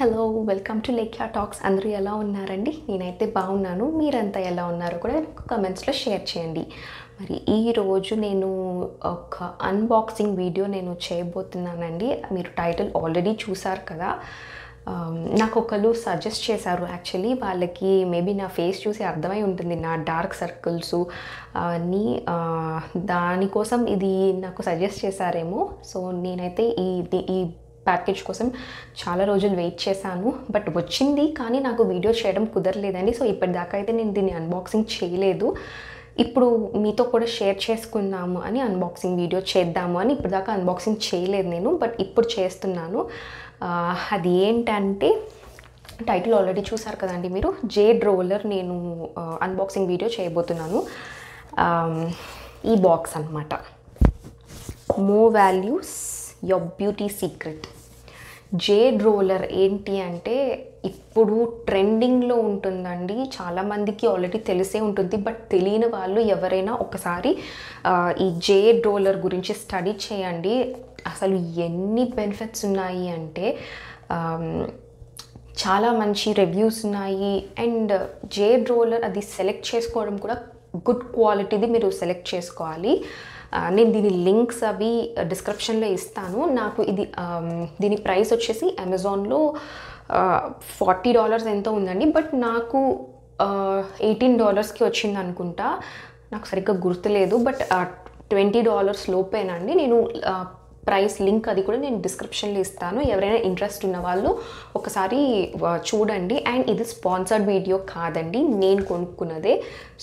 Hello welcome to Lekhya talks. అందరూ ఎలా ఉన్నారండి? నేనైతే బాగున్నాను. మీరంతా ఎలా ఉన్నారో కూడా నాకు కమెంట్స్లో షేర్ చేయండి. మరి ఈరోజు నేను ఒక అన్బాక్సింగ్ వీడియో నేను చేయబోతున్నానండి. మీరు టైటిల్ ఆల్రెడీ చూసారు కదా. నాకు ఒకళ్ళు సజెస్ట్ చేశారు. యాక్చువల్లీ వాళ్ళకి మేబీ నా ఫేస్ చూసి అర్థమై ఉంటుంది నా డార్క్ సర్కిల్స్ అని. దానికోసం ఇది నాకు సజెస్ట్ చేశారేమో. సో నేనైతే ఈ ప్యాకేజ్ కోసం చాలా రోజులు వెయిట్ చేశాను. బట్ వచ్చింది, కానీ నాకు వీడియో చేయడం కుదరలేదండి. సో ఇప్పటిదాకా అయితే నేను దీన్ని అన్బాక్సింగ్ చేయలేదు. ఇప్పుడు మీతో కూడా షేర్ చేసుకుందాము అని అన్బాక్సింగ్ వీడియో చేద్దాము అని ఇప్పటిదాకా అన్బాక్సింగ్ చేయలేదు నేను. బట్ ఇప్పుడు చేస్తున్నాను. అది ఏంటంటే, టైటిల్ ఆల్రెడీ చూసారు కదండి మీరు, జేడ్ రోలర్ నేను అన్బాక్సింగ్ వీడియో చేయబోతున్నాను. ఈ బాక్స్ అన్నమాట. మో values your beauty secret. Jade roller ఏంటి అంటే ఇప్పుడు ట్రెండింగ్లో ఉంటుందండి. చాలామందికి ఆల్రెడీ తెలిసే ఉంటుంది. బట్ తెలియని వాళ్ళు ఎవరైనా ఒకసారి ఈ జేడ్ రోలర్ గురించి స్టడీ చేయండి. అసలు ఎన్ని బెనిఫిట్స్ ఉన్నాయి అంటే చాలా మంచి రివ్యూస్ ఉన్నాయి. అండ్ జేడ్ రోలర్ అది సెలెక్ట్ చేసుకోవడం కూడా గుడ్ క్వాలిటీది మీరు సెలెక్ట్ చేసుకోవాలి. నేను దీని లింక్స్ అవి డిస్క్రిప్షన్లో ఇస్తాను. నాకు ఇది దీని ప్రైస్ వచ్చేసి అమెజాన్లో $40 ఎంతో ఉందండి. బట్ నాకు $18కి వచ్చింది అనుకుంటా. నాకు సరిగ్గా గుర్తులేదు. బట్ $20 లోపేనండి. నేను ప్రైస్ లింక్ అది కూడా నేను డిస్క్రిప్షన్లో ఇస్తాను. ఎవరైనా ఇంట్రెస్ట్ ఉన్న వాళ్ళు ఒకసారి చూడండి. అండ్ ఇది స్పాన్సర్డ్ వీడియో కాదండి, నేను కొనుక్కున్నదే.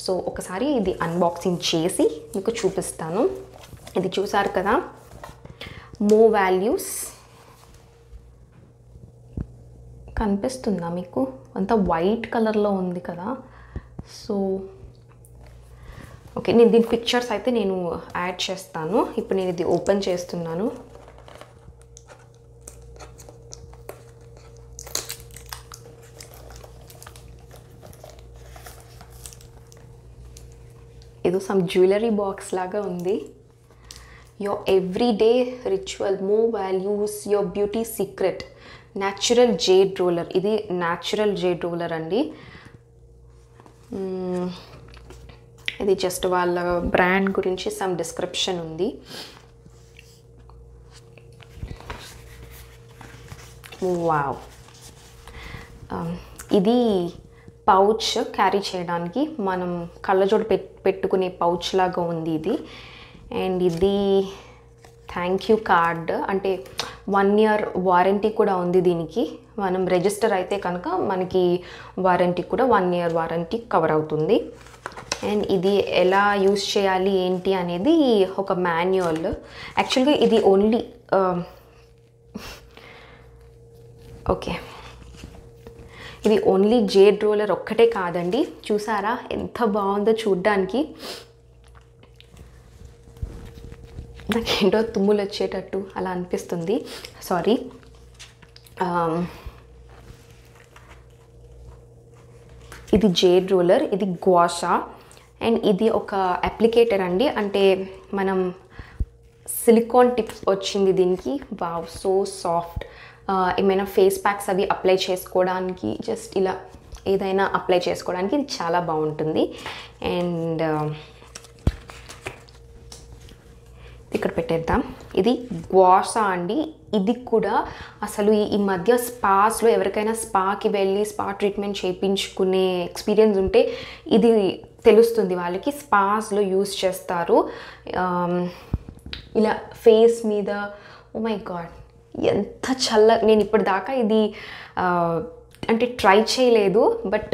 సో ఒకసారి ఇది అన్బాక్సింగ్ చేసి మీకు చూపిస్తాను. ఇది చూసారు కదా, మో వాల్యూస్. కనిపిస్తుందా మీకు? అంత వైట్ కలర్లో ఉంది కదా. సో ఓకే, నేను దీని పిక్చర్స్ అయితే నేను యాడ్ చేస్తాను. ఇప్పుడు నేను ఇది ఓపెన్ చేస్తున్నాను. ఏదో సమ్ జ్యువెలరీ బాక్స్ లాగా ఉంది. యువర్ ఎవ్రీ డే రిచువల్, మో values your beauty secret, natural jade roller. ఇది న్యాచురల్ జేడ్ రోలర్ అండి. ఇది జస్ట్ వాళ్ళ బ్రాండ్ గురించి సమ్ డిస్క్రిప్షన్ ఉంది. వావ్, ఇది పౌచ్ క్యారీ చేయడానికి మనం కళ్ళజోడు పెట్టుకునే పౌచ్ లాగా ఉంది ఇది. అండ్ ఇది థ్యాంక్ యూ కార్డ్, అంటే 1 year వారంటీ కూడా ఉంది దీనికి. మనం రిజిస్టర్ అయితే కనుక మనకి వారంటీ కూడా 1 year వారంటీ కవర్ అవుతుంది. అండ్ ఇది ఎలా యూస్ చేయాలి ఏంటి అనేది ఒక మాన్యువల్. యాక్చువల్గా ఇది ఓన్లీ ఓకే, ఇది ఓన్లీ జేడ్ రోలర్ ఒక్కటే కాదండి. చూసారా ఎంత బాగుందో చూడ్డానికి? నాకేంటో తుమ్ములు వచ్చేటట్టు అలా అనిపిస్తుంది. సారీ. ఇది జేడ్ రోలర్, ఇది గ్వా షా. అండ్ ఇది ఒక అప్లికేటర్ అండి. అంటే మనం సిలికాన్ టిప్ వచ్చింది దీనికి. Wow, so soft. ఏమైనా ఫేస్ ప్యాక్స్ అవి అప్లై చేసుకోవడానికి, జస్ట్ ఇలా ఏదైనా అప్లై చేసుకోవడానికి ఇది చాలా బాగుంటుంది. అండ్ ఇక్కడ పెట్టేద్దాం. ఇది గ్వా షా అండి. ఇది కూడా అసలు ఈ మధ్య స్పాస్లో ఎవరికైనా స్పాకి వెళ్ళి స్పా ట్రీట్మెంట్ చేయించుకునే ఎక్స్పీరియన్స్ ఉంటే ఇది తెలుస్తుంది వాళ్ళకి. స్పాస్లో యూస్ చేస్తారు ఇలా ఫేస్ మీద. ఓ మై గాడ్, ఎంత చల్ల! నేను ఇప్పటిదాకా ఇది అంటే ట్రై చేయలేదు. బట్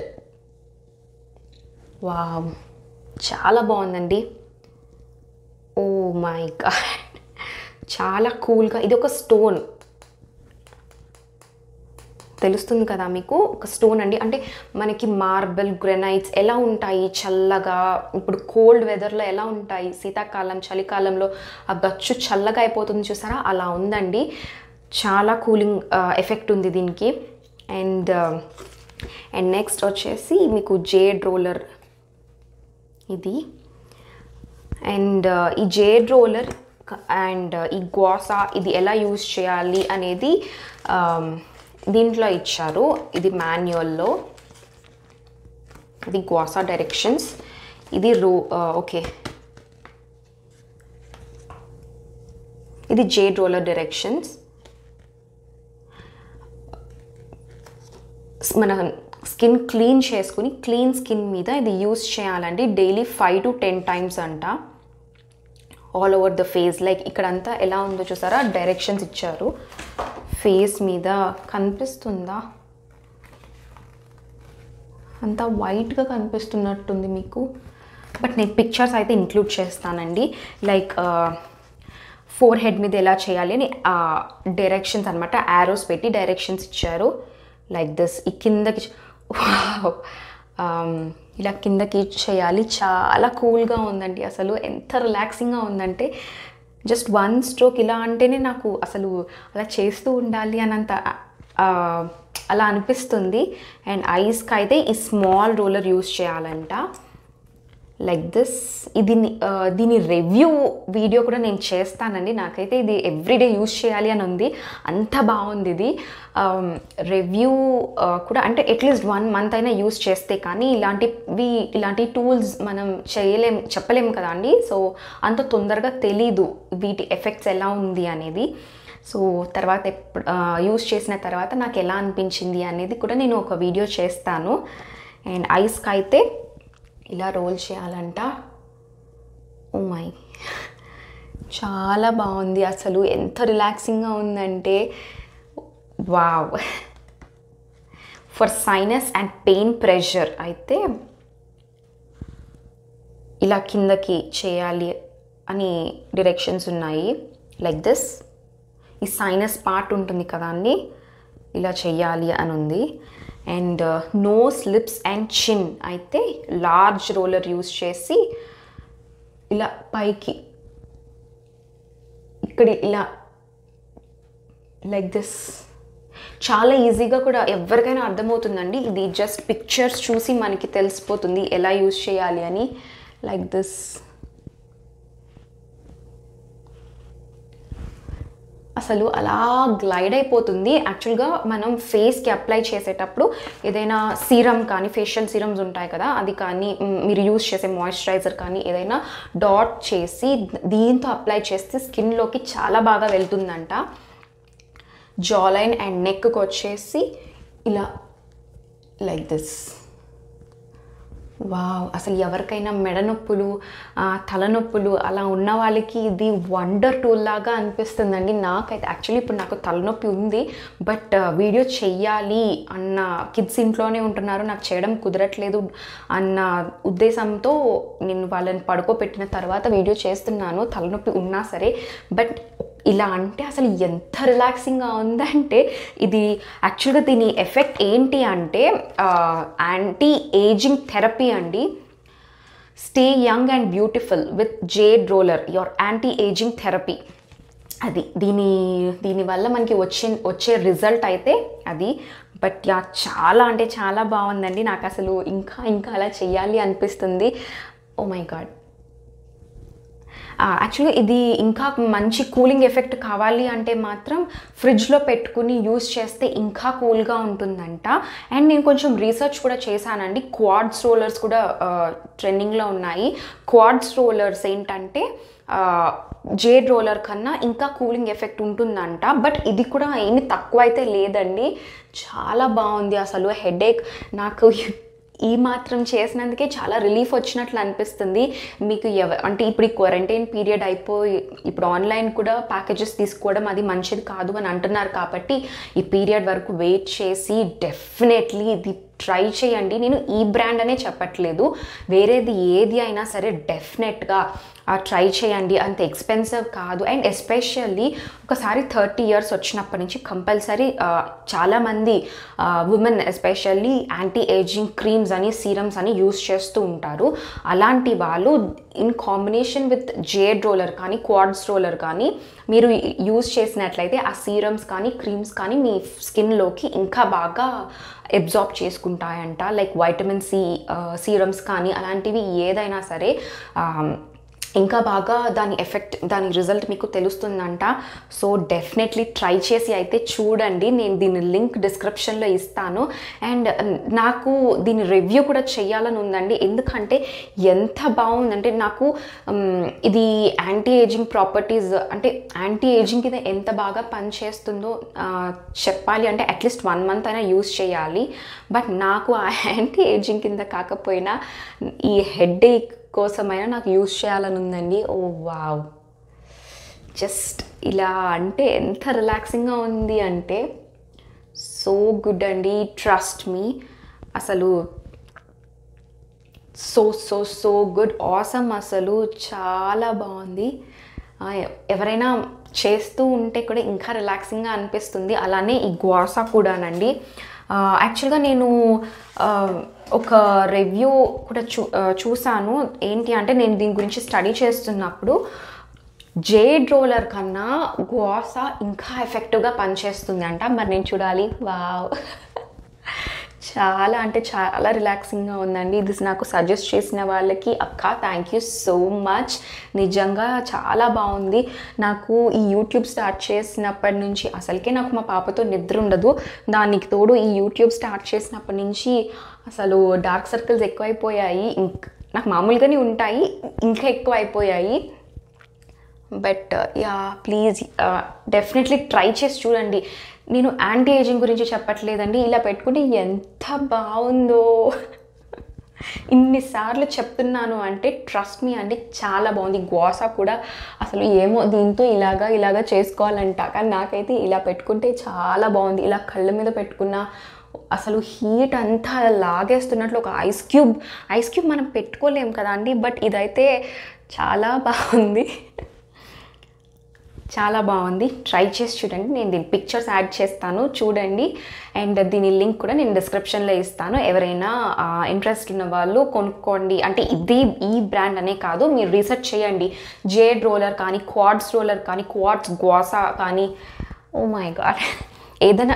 వావ్, చాలా బాగుందండి. ఓ మై గాడ్, చాలా కూల్గా. ఇది ఒక స్టోన్, తెలుస్తుంది కదా మీకు? ఒక స్టోన్ అండి. అంటే మనకి మార్బల్, గ్రెనైట్స్ ఎలా ఉంటాయి చల్లగా, ఇప్పుడు కోల్డ్ వెదర్లో ఎలా ఉంటాయి, శీతాకాలం చలికాలంలో ఆ గచ్చు చల్లగా అయిపోతుంది చూసారా, అలా ఉందండి. చాలా కూలింగ్ ఎఫెక్ట్ ఉంది దీనికి. అండ్ అండ్ నెక్స్ట్ వచ్చేసి మీకు జేడ్ రోలర్ ఇది. అండ్ ఈ జేడ్ రోలర్ అండ్ ఈ గ్వా షా ఇది ఎలా యూజ్ చేయాలి అనేది దీంట్లో ఇచ్చారు. ఇది మాన్యువల్లో, ఇది Gua Sha డైరెక్షన్స్, ఇది ఓకే, ఇది Jade Roller డైరెక్షన్స్. మన స్కిన్ క్లీన్ చేసుకుని క్లీన్ స్కిన్ మీద ఇది యూస్ చేయాలండి. డైలీ 5 to 10 times అంట, all over the face. Like ఇక్కడంతా ఎలా ఉందో చూసారా, డైరెక్షన్స్ ఇచ్చారు. ఫేస్ మీద కనిపిస్తుందా, అంతా వైట్గా కనిపిస్తున్నట్టుంది మీకు. బట్ నేను పిక్చర్స్ అయితే ఇంక్లూడ్ చేస్తానండి. లైక్ ఫోర్ హెడ్ మీద ఎలా చేయాలి అని డైరెక్షన్స్ అనమాట, యారోస్ పెట్టి డైరెక్షన్స్ ఇచ్చారు. లైక్ దిస్, ఈ కిందకి ఇలా కిందకి చేయాలి. చాలా కూల్గా ఉందండి, అసలు ఎంత రిలాక్సింగ్గా ఉందంటే జస్ట్ 1 stroke ఇలా అంటేనే నాకు అసలు అలా చేస్తూ ఉండాలి అనంత అలా అనిపిస్తుంది. అండ్ ఐస్కి అయితే ఈ స్మాల్ రోలర్ యూస్ చేయాలంట, లైక్ దిస్. ఇది దీని రివ్యూ వీడియో కూడా నేను చేస్తానండి. నాకైతే ఇది ఎవ్రీడే యూస్ చేయాలి అని ఉంది, అంత బాగుంది ఇది. రివ్యూ కూడా అంటే అట్లీస్ట్ 1 month అయినా యూస్ చేస్తే, కానీ ఇలాంటి టూల్స్ మనం చెప్పలేము కదా అండి. సో అంత తొందరగా తెలీదు వీటి ఎఫెక్ట్స్ ఎలా ఉంది అనేది. సో తర్వాత యూస్ చేసిన తర్వాత నాకు ఎలా అనిపించింది అనేది కూడా నేను ఒక వీడియో చేస్తాను. అండ్ ఐస్కి అయితే ఇలా రోల్ చేయాలంట. ఓ మై, చాలా బాగుంది అసలు, ఎంత రిలాక్సింగ్గా ఉందంటే wow. For sinus and pain pressure అయితే ఇలా కిందకి చేయాలి అని డైరెక్షన్స్ ఉన్నాయి, లైక్ దిస్. ఈ సైనస్ పార్ట్ ఉంటుంది కదా అండి, ఇలా చేయాలి అని ఉంది. అండ్ నోస్, లిప్స్ అండ్ చిన్ అయితే లార్జ్ రోలర్ యూస్ చేసి ఇలా పైకి ఇక్కడ ఇలా, లైక్ దిస్. చాలా ఈజీగా కూడా ఎవరికైనా అర్థమవుతుందండి, ఇది జస్ట్ పిక్చర్స్ చూసి మనకి తెలిసిపోతుంది ఎలా యూస్ చేయాలి అని. లైక్ దిస్, అసలు అలా గ్లైడ్ అయిపోతుంది. యాక్చువల్గా మనం ఫేస్కి అప్లై చేసేటప్పుడు ఏదైనా సీరమ్ కానీ ఫేషియల్ సీరమ్స్ ఉంటాయి కదా, అది కానీ మీరు యూస్ చేసే మాయిశ్చరైజర్ కానీ ఏదైనా డాట్ చేసి దీంతో అప్లై చేస్తే స్కిన్లోకి చాలా బాగా వెళ్తుందంట. జా లైన్ అండ్ నెక్కి వచ్చేసి ఇలా, లైక్ దిస్. వావ్, అసలు ఎవరికైనా మెడ నొప్పులు, తలనొప్పులు అలా ఉన్న వాళ్ళకి ఇది వండర్ టూల్ లాగా అనిపిస్తుందండి. నాకైతే యాక్చువల్లీ ఇప్పుడు నాకు తలనొప్పి ఉంది, బట్ వీడియో చెయ్యాలి అన్న, కిడ్స్ ఇంట్లోనే ఉంటున్నారు, నాకు చేయడం కుదరట్లేదు అన్న ఉద్దేశంతో నేను వాళ్ళని పడుకోబెట్టిన తర్వాత వీడియో చేస్తున్నాను, తలనొప్పి ఉన్నా సరే. బట్ ఇలా అంటే అసలు ఎంత రిలాక్సింగ్గా ఉందంటే ఇది. యాక్చువల్గా దీని ఎఫెక్ట్ ఏంటి అంటే యాంటీ ఏజింగ్ థెరపీ అండి. Stay young and beautiful with Jade Roller, your anti ageing therapy. అది దీనివల్ల మనకి వచ్చే రిజల్ట్ అయితే అది. బట్ యా, చాలా అంటే చాలా బాగుందండి. నాకు అసలు ఇంకా ఇంకా అలా చేయాలి అనిపిస్తుంది. Oh my god. యాక్చువల్గా ఇది ఇంకా మంచి కూలింగ్ ఎఫెక్ట్ కావాలి అంటే మాత్రం ఫ్రిడ్జ్లో పెట్టుకుని యూస్ చేస్తే ఇంకా కూల్గా ఉంటుందంట. అండ్ నేను కొంచెం రీసెర్చ్ కూడా చేశానండి. క్వార్ట్స్ రోలర్స్ కూడా ట్రెండింగ్లో ఉన్నాయి. క్వార్ట్స్ రోలర్స్ ఏంటంటే Jade Roller కన్నా ఇంకా కూలింగ్ ఎఫెక్ట్ ఉంటుందంట. బట్ ఇది కూడా ఏమి తక్కువ అయితే లేదండి, చాలా బాగుంది అసలు. హెడేక్ నాకు ఈ మాత్రం చేసినందుకే చాలా రిలీఫ్ వచ్చినట్లు అనిపిస్తుంది మీకు. అంటే ఇప్పుడు ఈ క్వారంటైన్ పీరియడ్ అయిపోయి ఇప్పుడు ఆన్లైన్ కూడా ప్యాకేజెస్ తీసుకోవడం అది మంచిది కాదు అని అంటున్నారు, కాబట్టి ఈ పీరియడ్ వరకు వెయిట్ చేసి డెఫినెట్లీ ఇది ట్రై చేయండి. నేను ఈ బ్రాండ్ అనే చెప్పట్లేదు, వేరేది ఏది అయినా సరే డెఫినెట్గా ట్రై చేయండి, అంత ఎక్స్పెన్సివ్ కాదు. అండ్ ఎస్పెషల్లీ ఒకసారి 30 years వచ్చినప్పటి నుంచి కంపల్సరీ చాలామంది women especially anti ageing creams అని సీరమ్స్ అని యూస్ చేస్తూ ఉంటారు. అలాంటి వాళ్ళు in combination with Jade Roller కానీ క్వార్ట్స్ రోలర్ కానీ మీరు యూస్ చేసినట్లయితే ఆ సీరమ్స్ కానీ క్రీమ్స్ కానీ మీ స్కిన్లోకి ఇంకా బాగా అబ్జార్బ్ చేసుకుంటాయంట. లైక్ వైటమిన్ సి సీరమ్స్ కానీ అలాంటివి ఏదైనా సరే ఇంకా బాగా దాని ఎఫెక్ట్ దాని రిజల్ట్ మీకు తెలుస్తుందంట. సో డెఫినెట్లీ ట్రై చేసి అయితే చూడండి. నేను దీని లింక్ డిస్క్రిప్షన్లో ఇస్తాను. అండ్ నాకు దీని రివ్యూ కూడా చేయాలని ఉందండి, ఎందుకంటే ఎంత బాగుందంటే నాకు ఇది యాంటీ ఏజింగ్ ప్రాపర్టీస్ అంటే యాంటీ ఏజింగ్ కింద ఎంత బాగా పనిచేస్తుందో చెప్పాలి అంటే అట్లీస్ట్ 1 month అయినా యూజ్ చేయాలి. బట్ నాకు ఆ యాంటీ ఏజింగ్ కింద కాకపోయినా ఈ హెడ్ ఏక్ కోసమైనా నాకు యూజ్ చేయాలని ఉందండి. ఓ వావ్, జస్ట్ ఇలా అంటే ఎంత రిలాక్సింగ్గా ఉంది అంటే సో గుడ్ అండి. ట్రస్ట్ మీ, అసలు so so so good, awesome, అసలు చాలా బాగుంది. ఎవరైనా చేస్తూ ఉంటే కూడా ఇంకా రిలాక్సింగ్గా అనిపిస్తుంది. అలానే ఈ గ్వా షా కూడానండి. యాక్చువల్గా నేను ఒక రివ్యూ కూడా చూసాను. ఏంటి అంటే నేను దీని గురించి స్టడీ చేస్తున్నప్పుడు జేడ్ రోలర్ కన్నా గ్వా షా ఇంకా ఎఫెక్టివ్గా పనిచేస్తుంది అంట. మరి నేను చూడాలి. వావ్, చాలా అంటే చాలా రిలాక్సింగ్గా ఉందండి. ఇది నాకు సజెస్ట్ చేసిన వాళ్ళకి అక్క థ్యాంక్ యూ సో మచ్, నిజంగా చాలా బాగుంది. నాకు ఈ యూట్యూబ్ స్టార్ట్ చేసినప్పటి నుంచి అసలుకే నాకు మా పాపతో నిద్ర ఉండదు, దానికి తోడు ఈ యూట్యూబ్ స్టార్ట్ చేసినప్పటి నుంచి అసలు డార్క్ సర్కిల్స్ ఎక్కువైపోయాయి. నాకు మామూలుగానే ఉంటాయి, ఇంకా ఎక్కువ అయిపోయాయి. But yeah please definitely try చేసి చూడండి. నేను యాంటీ ఏజింగ్ గురించి చెప్పట్లేదండి, ఇలా పెట్టుకుంటే ఎంత బాగుందో ఇన్నిసార్లు చెప్తున్నాను అంటే ట్రస్ట్ మీ అండి, చాలా బాగుంది. గ్వా షా కూడా అసలు ఏమో దీంతో ఇలాగా చేసుకోవాలంట, కానీ నాకైతే ఇలా పెట్టుకుంటే చాలా బాగుంది. ఇలా కళ్ళ మీద పెట్టుకున్నా అసలు హీట్ అంతా లాగేస్తున్నట్లు ఒక ఐస్ క్యూబ్ మనం పెట్టుకోలేం కదా అండి, బట్ ఇదైతే చాలా బాగుంది, చాలా బాగుంది. ట్రై చేసి చూడండి. నేను దీని పిక్చర్స్ యాడ్ చేస్తాను, చూడండి. అండ్ దీని లింక్ కూడా నేను డిస్క్రిప్షన్లో ఇస్తాను. ఎవరైనా ఇంట్రెస్ట్ ఉన్న వాళ్ళు కొనుక్కోండి. అంటే ఇది ఈ బ్రాండ్ అనే కాదు, మీరు రీసెర్చ్ చేయండి. జేడ్ రోలర్ కానీ, క్వార్ట్స్ రోలర్ కానీ, క్వార్ట్స్ గ్వా షా కానీ, ఓ మై గాడ్, ఏదైనా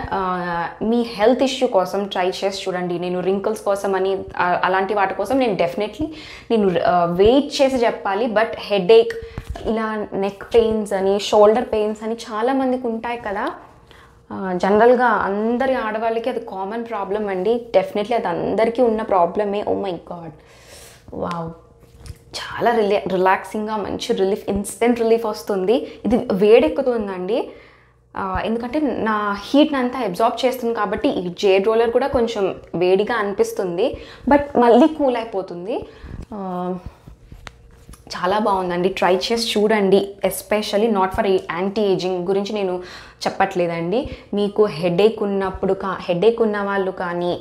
మీ హెల్త్ ఇష్యూ కోసం ట్రై చేసి చూడండి. నేను రింకిల్స్ కోసం అని అలాంటి వాటి కోసం నేను డెఫినెట్లీ నేను వెయిట్ చేసి చెప్పాలి. బట్ హెడేక్, ఇలా నెక్ పెయిన్స్ అని, షోల్డర్ పెయిన్స్ అని చాలామందికి ఉంటాయి కదా, జనరల్గా అందరి ఆడవాళ్ళకి అది కామన్ ప్రాబ్లం అండి. డెఫినెట్లీ అది అందరికీ ఉన్న ప్రాబ్లమే. ఓ మై గాడ్, వావ్, చాలా రిలాక్సింగ్గా మంచి రిలీఫ్, ఇన్స్టెంట్ రిలీఫ్ వస్తుంది. ఇది వేడెక్కుతుందండి, ఎందుకంటే నా హీట్ని అంతా అబ్జార్బ్ చేస్తుంది కాబట్టి ఈ జేడ్ రోలర్ కూడా కొంచెం వేడిగా అనిపిస్తుంది, బట్ మళ్ళీ కూల్ అయిపోతుంది. చాలా బాగుందండి, ట్రై చేసి చూడండి. Especially not for anti ageing గురించి నేను చెప్పట్లేదండి. మీకు హెడేక్ ఉన్న వాళ్ళు కానీ,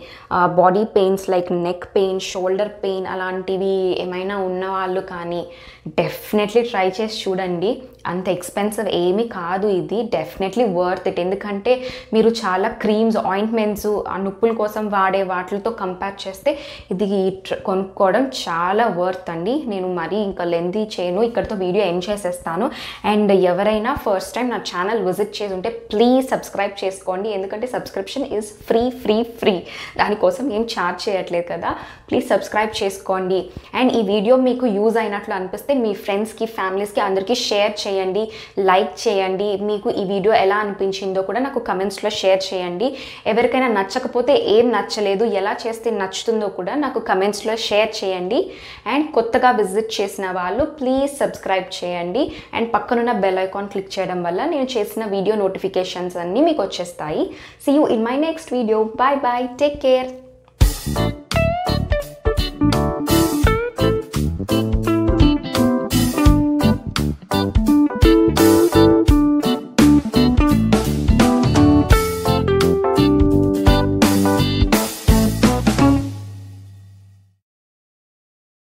body pains like neck pain, shoulder pain అలాంటివి ఏమైనా ఉన్న వాళ్ళు కానీ డెఫినెట్లీ ట్రై చేసి చూడండి. అంత ఎక్స్పెన్సివ్ ఏమీ కాదు ఇది, డెఫినెట్లీ వర్త్ ఇట్. ఎందుకంటే మీరు చాలా క్రీమ్స్, ఆయింట్మెంట్స్, ఆ నొప్పుల కోసం వాడే వాటితో కంపేర్ చేస్తే ఇది కొనుక్కోవడం చాలా వర్త్ అండి. నేను మరీ ఇంకా లెంతీ చేయను, ఇక్కడతో వీడియో ఎండ్ చేసేస్తాను. అండ్ ఎవరైనా ఫస్ట్ టైం నా ఛానల్ విజిట్ చేసి ఉంటే ప్లీజ్ సబ్స్క్రైబ్ చేసుకోండి, ఎందుకంటే సబ్స్క్రిప్షన్ ఈజ్ ఫ్రీ, దానికోసం ఏం ఛార్జ్ చేయట్లేదు కదా. ప్లీజ్ సబ్స్క్రైబ్ చేసుకోండి. అండ్ ఈ వీడియో మీకు యూజ్ అయినట్లు అనిపిస్తే మీ ఫ్రెండ్స్కి, ఫ్యామిలీస్కి అందరికీ షేర్ చేయండి, లైక్ చేయండి. మీకు ఈ వీడియో ఎలా అనిపించిందో కూడా నాకు కమెంట్స్లో షేర్ చేయండి. ఎవరికైనా నచ్చకపోతే ఏం నచ్చలేదు, ఎలా చేస్తే నచ్చుతుందో కూడా నాకు కమెంట్స్లో షేర్ చేయండి. అండ్ కొత్తగా విజిట్ చేసిన వాళ్ళు ప్లీజ్ సబ్స్క్రైబ్ చేయండి. అండ్ పక్కనున్న బెల్ ఐకాన్ క్లిక్ చేయడం వల్ల నేను చేసిన వీడియో నోటిఫికేషన్స్ అన్నీ మీకు వచ్చేస్తాయి. See you in my next video. Bye bye, take care.